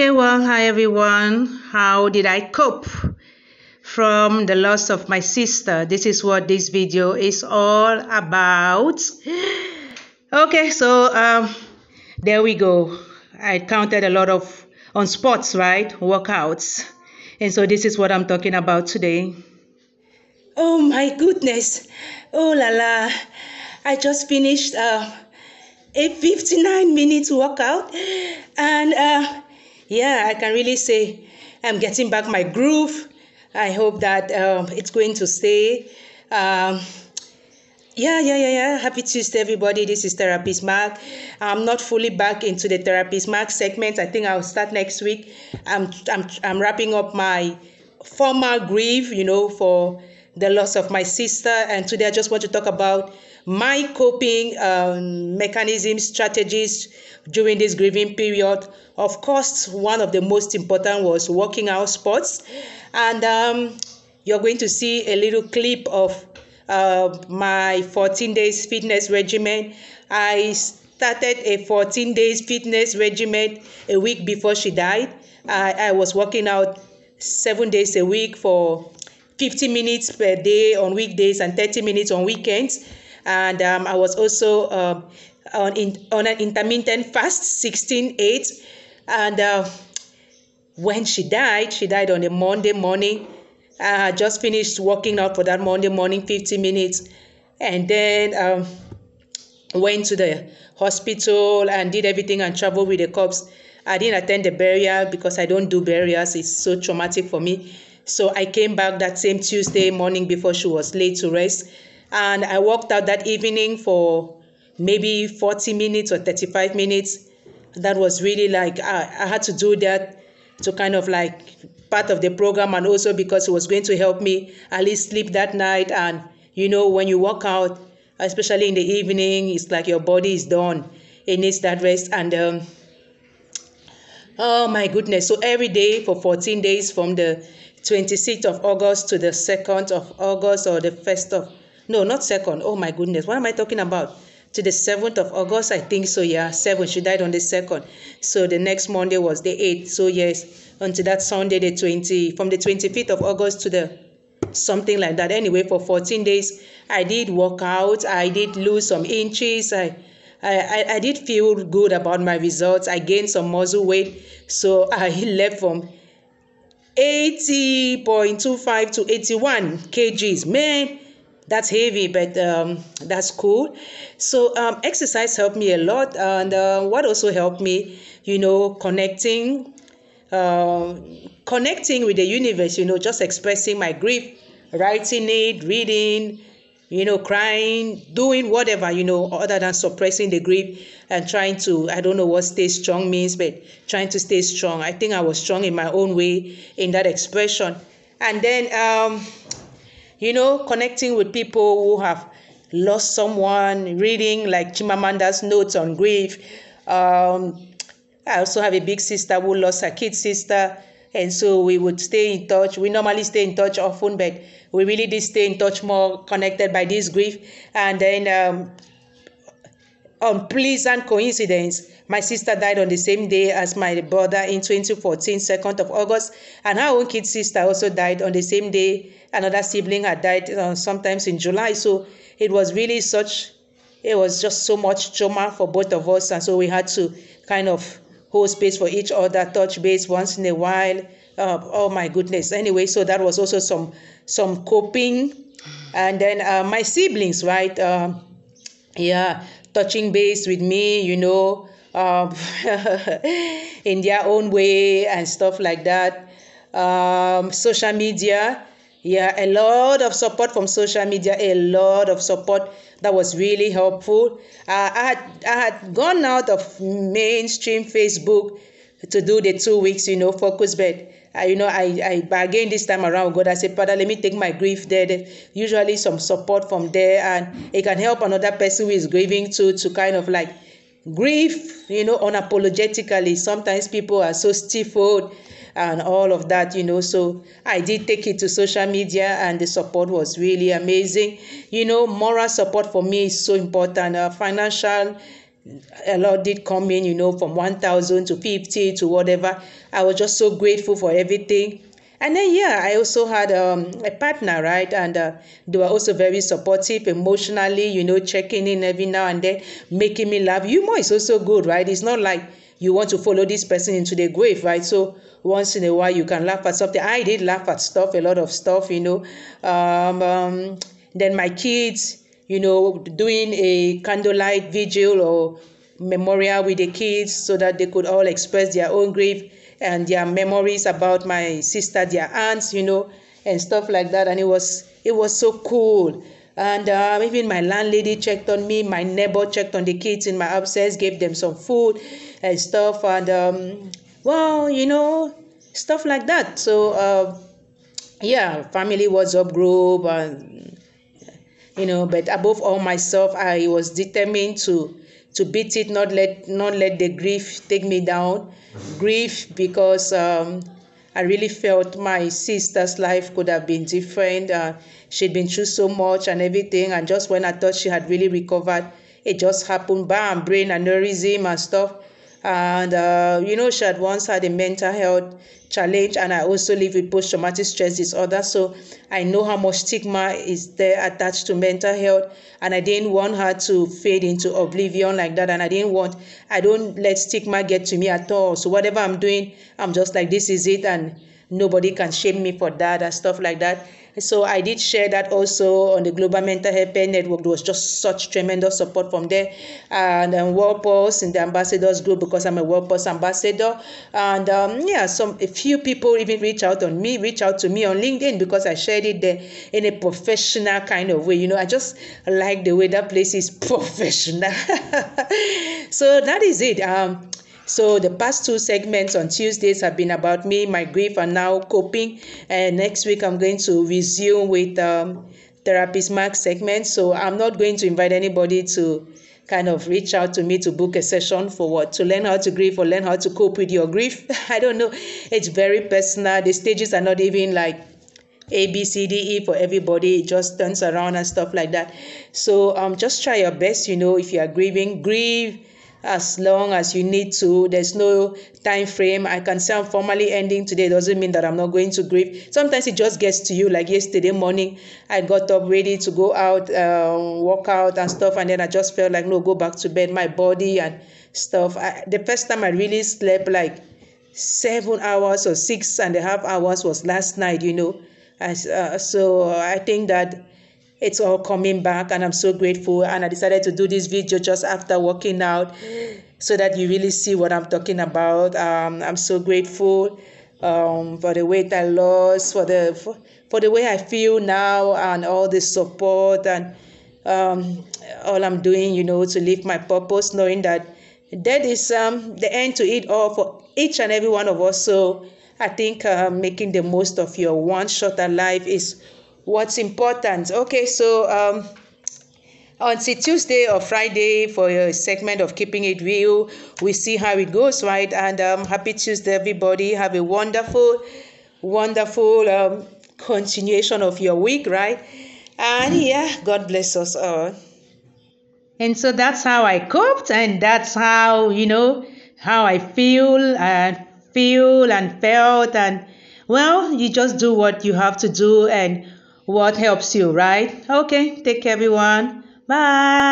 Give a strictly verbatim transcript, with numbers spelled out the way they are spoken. Okay, well, hi everyone. How did I cope from the loss of my sister? This is what this video is all about. Okay, so um, there we go. I counted a lot of on sports, right? Workouts. And so this is what I'm talking about today. Oh my goodness. Oh la la. I just finished uh, a fifty-nine minute workout and uh, yeah, I can really say I'm getting back my groove. I hope that um, it's going to stay. Um, yeah, yeah, yeah, yeah. Happy Tuesday, everybody. This is Therapist Mark. I'm not fully back into the Therapist Mark segment. I think I'll start next week. I'm, I'm, I'm wrapping up my formal grief, you know, for the loss of my sister. And today I just want to talk about my coping um, mechanisms, strategies during this grieving period. Of course, one of the most important was working out sports. And um, you're going to see a little clip of uh, my fourteen days fitness regimen. I started a fourteen days fitness regimen a week before she died. I, I was working out seven days a week for fifty minutes per day on weekdays and thirty minutes on weekends. And um, I was also uh, on, in, on an intermittent fast, sixteen eight. And uh, when she died, she died on a Monday morning. I just finished working out for that Monday morning, fifty minutes. And then um, went to the hospital and did everything and traveled with the corpse. I didn't attend the burial because I don't do burials. It's so traumatic for me. So I came back that same Tuesday morning before she was laid to rest. And I walked out that evening for maybe forty minutes or thirty-five minutes. That was really like, I, I had to do that to kind of like part of the program, and also because it was going to help me at least sleep that night. And, you know, when you walk out, especially in the evening, it's like your body is done. It needs that rest. And, um, oh my goodness. So every day for fourteen days from the twenty-sixth of August to the second of August or the first of August. No, not second. Oh, my goodness. What am I talking about? To the seventh of August, I think so, yeah. seventh. She died on the second. So the next Monday was the eighth. So, yes, until that Sunday, the twentieth, from the twenty-fifth of August to the something like that. Anyway, for fourteen days, I did work out. I did lose some inches. I, I, I did feel good about my results. I gained some muscle weight. So I left from eighty point two five to eighty-one kilograms. Man. That's heavy, but um, that's cool. So um, exercise helped me a lot. And uh, what also helped me, you know, connecting, uh, connecting with the universe, you know, just expressing my grief, writing it, reading, you know, crying, doing whatever, you know, other than suppressing the grief and trying to, I don't know what stay strong means, but trying to stay strong. I think I was strong in my own way in that expression. And then, um, you know, connecting with people who have lost someone, reading like Chimamanda's notes on grief. Um, I also have a big sister who lost her kid sister. And so we would stay in touch. We normally stay in touch often, but we really did stay in touch more, connected by this grief. And then, um, unpleasant coincidence, my sister died on the same day as my brother in twenty fourteen, second of August. And her own kid sister also died on the same day. Another sibling had died uh, sometimes in July. So it was really such, it was just so much trauma for both of us. And so we had to kind of hold space for each other, touch base once in a while. Uh, oh my goodness. Anyway, so that was also some, some coping. And then uh, my siblings, right? Um, yeah, touching base with me, you know, um, in their own way and stuff like that. Um, social media. Yeah, a lot of support from social media, a lot of support that was really helpful. Uh, I, had, I had gone out of mainstream Facebook to do the two weeks, you know, focus, but, uh, you know, I, I again this time around, God, I said, Father, let me take my grief there. Usually some support from there, and it can help another person who is grieving too to kind of like grieve, you know, unapologetically. Sometimes people are so stifled and all of that, you know. So I did take it to social media, and the support was really amazing. You know, moral support for me is so important. Uh, financial a lot did come in, you know, from one thousand to fifty to whatever. I was just so grateful for everything. And then, yeah, I also had um, a partner, right? And uh, they were also very supportive emotionally, you know, checking in every now and then, making me laugh. Humor is also good, right? It's not like you want to follow this person into the grave, right? So once in a while, you can laugh at something. I did laugh at stuff, a lot of stuff, you know. Um, um, then my kids, you know, doing a candlelight vigil or memorial with the kids so that they could all express their own grief and their memories about my sister, their aunts, you know, and stuff like that. And it was it was so cool. And uh, even my landlady checked on me, my neighbor checked on the kids in my absence, gave them some food and stuff. And, um, well, you know, stuff like that. So, uh, yeah, family WhatsApp group, and, you know, but above all myself, I was determined to to beat it, not let not let the grief take me down. Grief, because um, I really felt my sister's life could have been different. Uh, she'd been through so much and everything, and just when I thought she had really recovered, it just happened, bam, brain aneurysm and stuff. And, uh, you know, she had once had a mental health challenge, and I also live with post-traumatic stress disorder, so I know how much stigma is there attached to mental health, and I didn't want her to fade into oblivion like that, and I didn't want, I don't let stigma get to me at all, so whatever I'm doing, I'm just like, this is it, and nobody can shame me for that and stuff like that. So I did share that also on the Global Mental Health Pair Network. There was just such tremendous support from there. And then World Pulse in the Ambassadors Group, because I'm a World Pulse ambassador. And um, yeah, some a few people even reach out on me, reach out to me on LinkedIn because I shared it there in a professional kind of way. You know, I just like the way that place is professional. So that is it. Um, So the past two segments on Tuesdays have been about me, my grief, and now coping. And next week I'm going to resume with um, Therapist Mark segment. So I'm not going to invite anybody to kind of reach out to me to book a session for what? To learn how to grieve or learn how to cope with your grief. I don't know. It's very personal. The stages are not even like A, B, C, D, E for everybody. It just turns around and stuff like that. So um, just try your best, you know, if you are grieving, grieve as long as you need to. There's no time frame. I can say I'm formally ending today. It doesn't mean that I'm not going to grieve. Sometimes it just gets to you. Like yesterday morning, I got up ready to go out, uh, walk out and stuff. And then I just felt like, no, go back to bed, my body and stuff. I, the first time I really slept like seven hours or six and a half hours was last night, you know. I, uh, so I think that it's all coming back, and I'm so grateful. And I decided to do this video just after working out so that you really see what I'm talking about. Um, I'm so grateful um, for the weight I lost, for the for, for the way I feel now, and all the support, and um, all I'm doing, you know, to live my purpose, knowing that that is um, the end to it all for each and every one of us. So I think uh, making the most of your one shorter life is what's important. Okay, so um, on Tuesday or Friday for a segment of Keeping It Real, we see how it goes, right? And um, happy Tuesday, everybody. Have a wonderful, wonderful um, continuation of your week, right? And yeah, God bless us all. And so that's how I coped, and that's how, you know, how I feel and feel and felt. And well, you just do what you have to do and what helps you, right? Okay, take care, everyone. Bye.